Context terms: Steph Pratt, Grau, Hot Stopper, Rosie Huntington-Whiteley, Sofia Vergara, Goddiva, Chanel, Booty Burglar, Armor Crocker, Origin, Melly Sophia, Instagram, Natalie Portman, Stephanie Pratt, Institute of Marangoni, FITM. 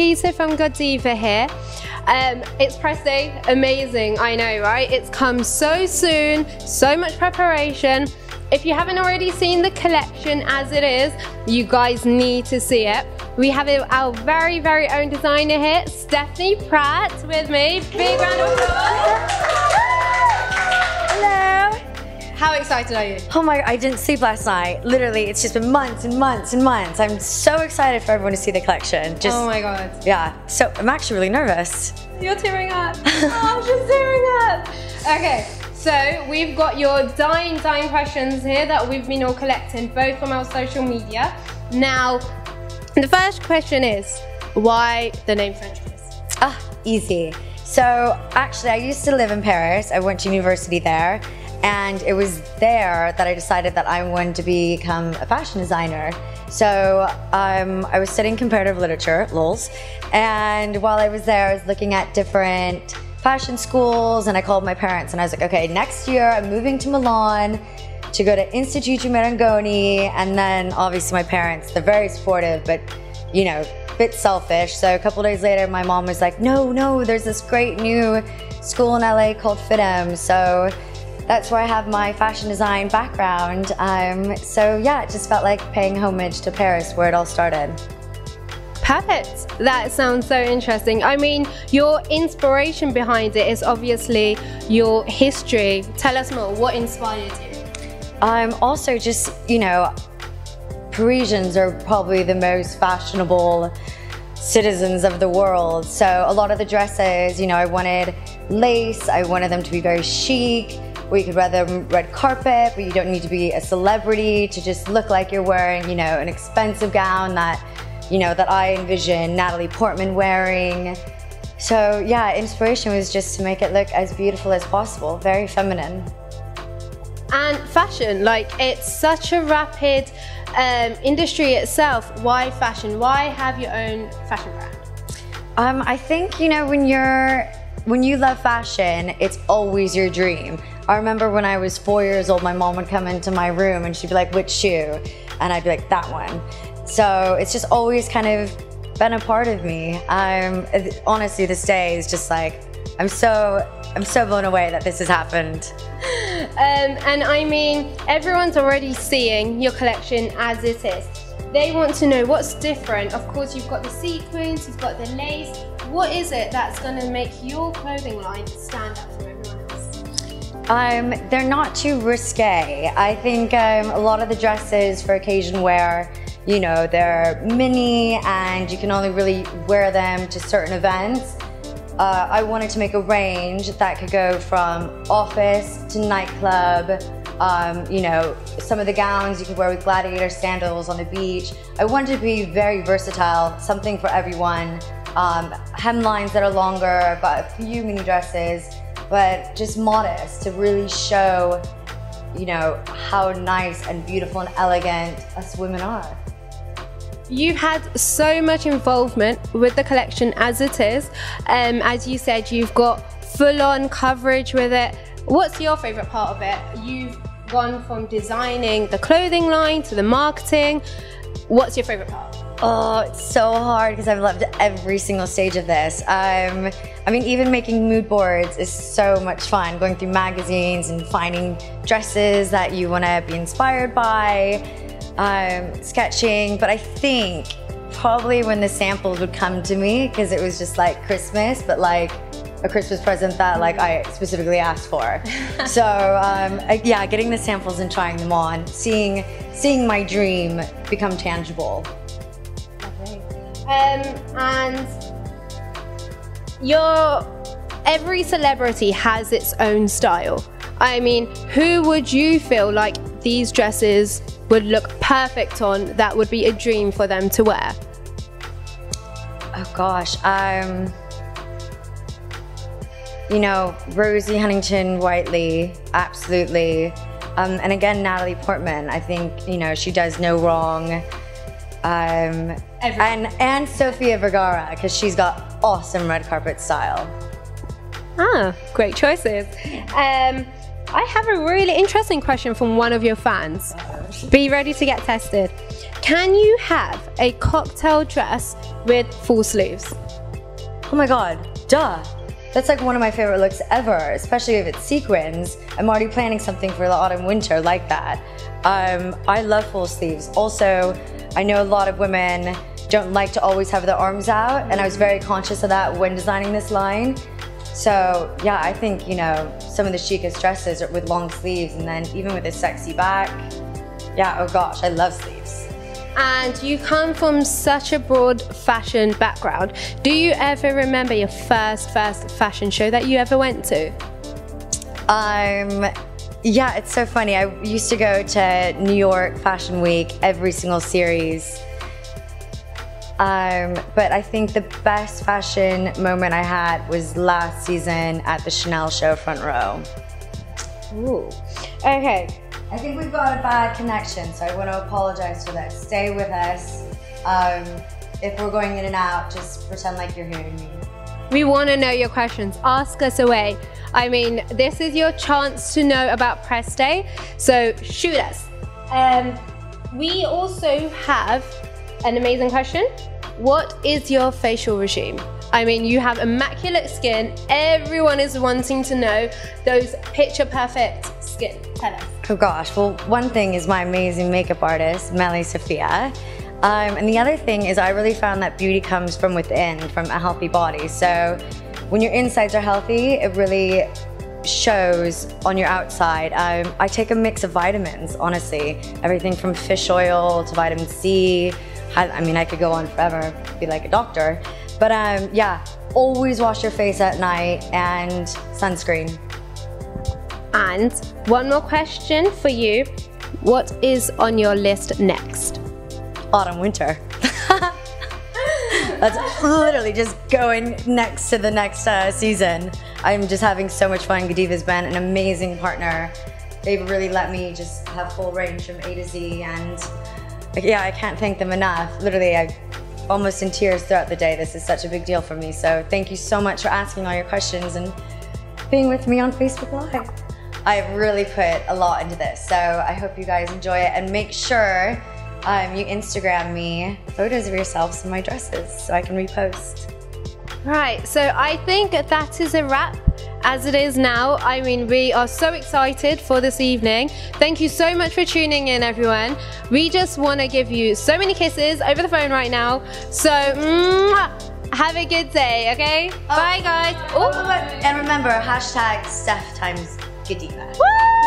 Nikita from Goddiva here. It's press day, amazing, I know, right? It's come so soon, so much preparation. If you haven't already seen the collection as it is, you guys need to see it. We have our very, very own designer here, Stephanie Pratt, with me. Big round of applause. Hello. How excited are you? Oh my, I didn't sleep last night. Literally, it's just been months and months and months. I'm so excited for everyone to see the collection. Just, oh my God. Yeah, so I'm actually really nervous. You're tearing up. Oh, I'm just tearing up. Okay. So we've got your dying questions here that we've been all collecting, both from our social media. Now, the first question is, why the name French kiss? Ah, easy. So actually, I used to live in Paris. I went to university there, and it was there that I decided that I wanted to become a fashion designer. So I was studying comparative literature, LOLs, and while I was there, I was looking at different fashion schools, and I called my parents and I was like, okay, next year I'm moving to Milan to go to Institute of Marangoni. And then obviously my parents, they're very supportive, but you know, a bit selfish. So a couple days later, my mom was like, no, there's this great new school in LA called FITM. So that's where I have my fashion design background. So yeah, it just felt like paying homage to Paris, where it all started. Perfect. That sounds so interesting. I mean, your inspiration behind it is obviously your history. Tell us more. What inspired you? Also just, you know, Parisians are probably the most fashionable citizens of the world. So a lot of the dresses, you know, I wanted lace. I wanted them to be very chic, where you could wear them red carpet, but you don't need to be a celebrity to just look like you're wearing, you know, an expensive gown that, you know, that I envision Natalie Portman wearing. So yeah, inspiration was just to make it look as beautiful as possible, very feminine. And fashion, like, it's such a rapid industry itself. Why fashion? Why have your own fashion brand? I think, you know, when you love fashion, it's always your dream. I remember when I was 4 years old, my mom would come into my room and she'd be like, which shoe? And I'd be like, that one. So it's just always kind of been a part of me. Honestly, this day is just like, I'm so blown away that this has happened. And I mean, everyone's already seeing your collection as it is. They want to know what's different. Of course, you've got the sequins, you've got the lace. What is it that's going to make your clothing line stand out from everyone else? They're not too risque. I think a lot of the dresses for occasion wear, you know, they're mini and you can only really wear them to certain events. I wanted to make a range that could go from office to nightclub. You know, some of the gowns you could wear with gladiator sandals on the beach. I wanted to be very versatile, something for everyone. Hemlines that are longer, but a few mini dresses, but just modest to really show, you know, how nice and beautiful and elegant us women are. You've had so much involvement with the collection as it is. As you said, you've got full-on coverage with it. What's your favorite part of it? You've gone from designing the clothing line to the marketing. What's your favorite part? Oh, it's so hard because I've loved every single stage of this. I mean, even making mood boards is so much fun, going through magazines and finding dresses that you want to be inspired by, sketching. But I think probably when the samples would come to me, because it was just like Christmas, but like a Christmas present that like I specifically asked for. So yeah, getting the samples and trying them on, seeing my dream become tangible. And every celebrity has its own style. I mean, who would you feel like these dresses would look perfect on, that would be a dream for them to wear? Oh gosh, you know, Rosie Huntington-Whiteley, absolutely. And again, Natalie Portman, I think, you know, she does no wrong. And Sofia Vergara, because she's got awesome red carpet style. Ah, great choices. I have a really interesting question from one of your fans. Be ready to get tested. Can you have a cocktail dress with full sleeves? Oh my god, duh. That's like one of my favorite looks ever, especially if it's sequins. I'm already planning something for the autumn winter like that. I love full sleeves. Also, I know a lot of women don't like to always have their arms out, and I was very conscious of that when designing this line. So yeah, I think, you know, some of the chicest dresses are with long sleeves, and then even with a sexy back. Yeah, oh gosh, I love sleeves. And you come from such a broad fashion background. Do you ever remember your first fashion show that you ever went to? Yeah, it's so funny. I used to go to New York Fashion Week, every single series. But I think the best fashion moment I had was last season at the Chanel show front row. Ooh. Okay. I think we've got a bad connection, so I want to apologize for that. Stay with us. If we're going in and out, just pretend like you're hearing me. We want to know your questions. Ask us away. I mean, this is your chance to know about Press Day, so shoot us. We also have an amazing question. What is your facial regime? I mean, you have immaculate skin. Everyone is wanting to know those picture perfect skin. Tell us. Oh gosh, well, one thing is my amazing makeup artist, Melly Sophia. And the other thing is I really found that beauty comes from within, from a healthy body. So when your insides are healthy, it really shows on your outside. I take a mix of vitamins, honestly. Everything from fish oil to vitamin C. I mean, I could go on forever, be like a doctor. But yeah, always wash your face at night and sunscreen. And one more question for you. What is on your list next? Autumn, winter. That's literally just going next to the next season. I'm just having so much fun. Godiva's been an amazing partner. They've really let me just have full range from A to Z, and yeah, I can't thank them enough. Literally, I'm almost in tears throughout the day. This is such a big deal for me. So thank you so much for asking all your questions and being with me on Facebook Live. I've really put a lot into this, so I hope you guys enjoy it, and make sure you Instagram me photos of yourselves in my dresses so I can repost. Right, so I think that is a wrap as it is now. I mean, we are so excited for this evening. Thank you so much for tuning in, everyone. We just want to give you so many kisses over the phone right now. So, have a good day, okay? Bye, guys. Bye. And remember, hashtag Steph times Godiva. Woo!